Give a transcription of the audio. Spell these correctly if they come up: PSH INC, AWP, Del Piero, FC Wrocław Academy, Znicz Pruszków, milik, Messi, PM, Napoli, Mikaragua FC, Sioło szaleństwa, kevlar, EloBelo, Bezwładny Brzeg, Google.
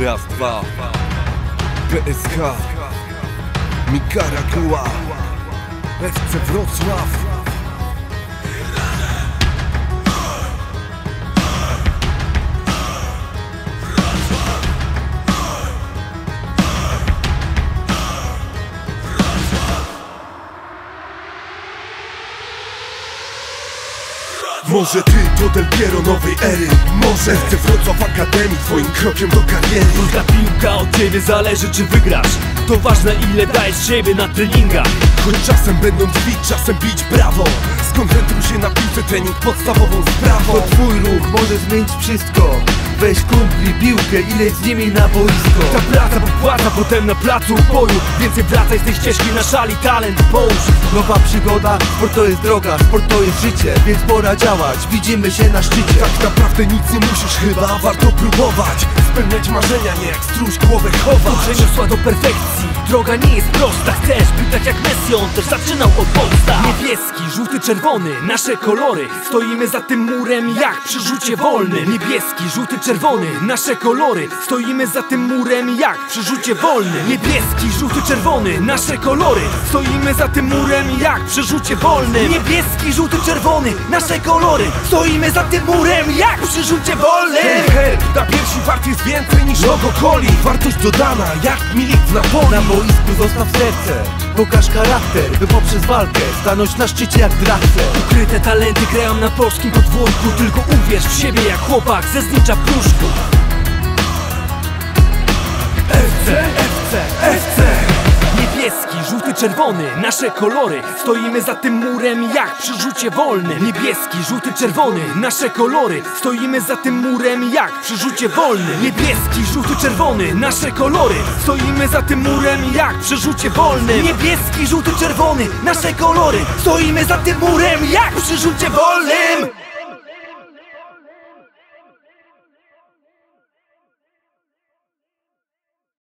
Raz, dwa. PSH Mikaragua FC Wrocław. Może ty to Del Piero nowej ery, może FC Wrocław Academy twoim krokiem do kariery. Każda piłka od ciebie zależy, czy wygrasz. To ważne, ile dajesz siebie na treningach. Choć czasem będą drzwi, czasem bić brawo. Skoncentruj się na piłce, trening podstawową sprawą. To twój ruch, może zmienić wszystko. Weź kumpli, piłkę i leć z nimi na boisko. Ta praca popłaca potem na placu boju. Więcej wracaj z tej ścieżki, na szali talent połóż. Nowa przygoda, sport to jest droga, sport to jest życie, więc pora działać, widzimy się na szczycie. Tak naprawdę nic nie musisz chyba, warto próbować. Spełniać marzenia, nie jak struś głowę chować. Przeniosła do perfekcji, droga nie jest prosta. Chcesz być tak jak Messi, on też zaczynał od podstaw. Niebieski, żółty, czerwony, nasze kolory. Stoimy za tym murem jak przy rzucie wolnym. Niebieski, żółty, czerwony, nasze kolory. Stoimy za tym murem jak przy rzucie wolnym. Niebieski, żółty, czerwony, nasze kolory. Stoimy za tym murem jak przy rzucie wolnym. Niebieski, żółty, czerwony, nasze kolory. Stoimy za tym murem jak przy rzucie wolnym. Ten herb na piersi wart jest więcej niż logo Coli. Wartość dodana jak milik w Napoli. Na boisku zostaw serce, pokaż charakter, by poprzez walkę stanąć na szczycie jak drachce. Ukryte talenty grają na polskim podwórku. Tylko uwierz w siebie jak chłopak ze Znicza Pruszku. FC, FC, FC. Niebieski, żółty, czerwony, nasze kolory. Stoimy za tym murem jak przy rzucie wolnym. Niebieski, żółty, czerwony, nasze kolory. Stoimy za tym murem jak przy rzucie wolnym. Niebieski, żółty, czerwony, nasze kolory. Stoimy za tym murem jak przy rzucie wolnym. Niebieski, żółty, czerwony, nasze kolory. Stoimy za tym murem jak przy rzucie wolnym.